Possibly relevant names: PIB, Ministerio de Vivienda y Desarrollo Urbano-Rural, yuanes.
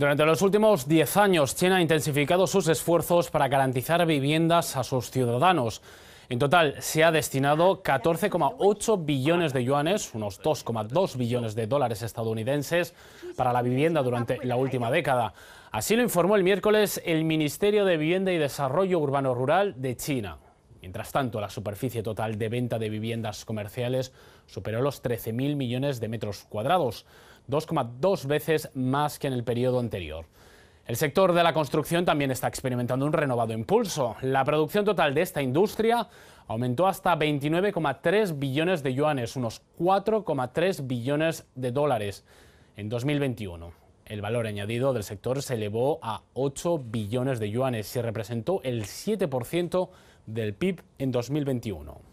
Durante los últimos 10 años, China ha intensificado sus esfuerzos para garantizar viviendas a sus ciudadanos. En total, se ha destinado 14,8 billones de yuanes, unos 2,2 billones de dólares estadounidenses, para la vivienda durante la última década. Así lo informó el miércoles el Ministerio de Vivienda y Desarrollo Urbano-Rural de China. Mientras tanto, la superficie total de venta de viviendas comerciales superó los 13.000 millones de metros cuadrados, 2,2 veces más que en el periodo anterior. El sector de la construcción también está experimentando un renovado impulso. La producción total de esta industria aumentó hasta 29,3 billones de yuanes, unos 4,3 billones de dólares en 2021. El valor añadido del sector se elevó a 8 billones de yuanes y representó el 7% del PIB en 2021.